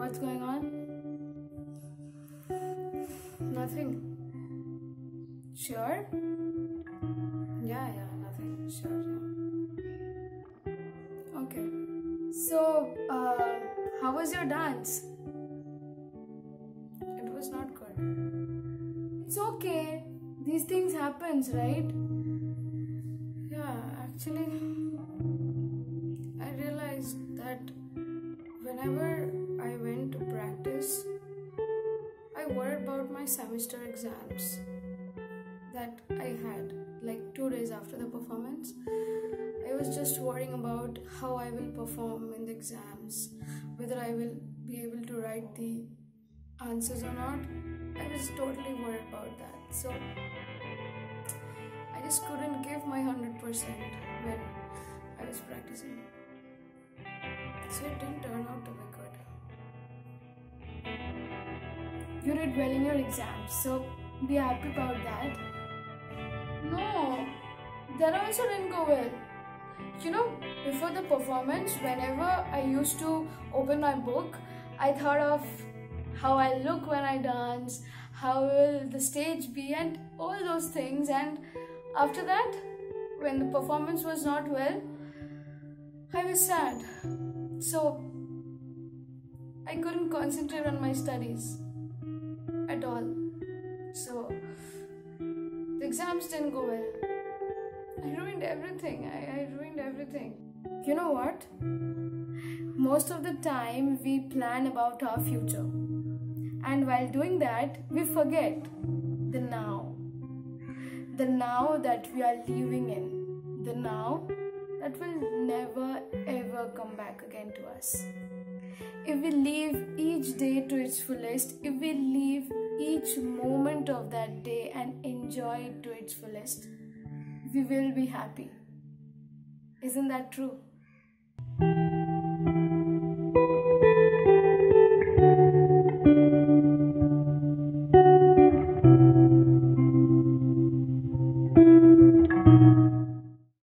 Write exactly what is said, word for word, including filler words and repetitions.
What's going on? Nothing. Sure? Yeah, yeah, nothing. Sure, yeah. Okay. So, uh, how was your dance? It was not good. It's okay. These things happen, right? Yeah, actually, I realized that whenever I went to practice, I worried about my semester exams that I had like two days after the performance. I was just worrying about how I will perform in the exams, whether I will be able to write the answers or not. I was totally worried about that, so I just couldn't give my one hundred percent when I was practicing, so it didn't turn out to be good. You did well in your exams, so be happy about that. No, that also didn't go well. You know, before the performance, whenever I used to open my book, I thought of how I look when I dance, how will the stage be, and all those things. And after that, when the performance was not well, I was sad. So I couldn't concentrate on my studies at all. So the exams didn't go well. I ruined everything. I, I ruined everything. You know what? Most of the time we plan about our future, and while doing that, we forget the now. The now that we are living in. The now that will never ever come back again to us. If we live each day to its fullest, if we live each moment of that day and enjoy it to its fullest, we will be happy. Isn't that true?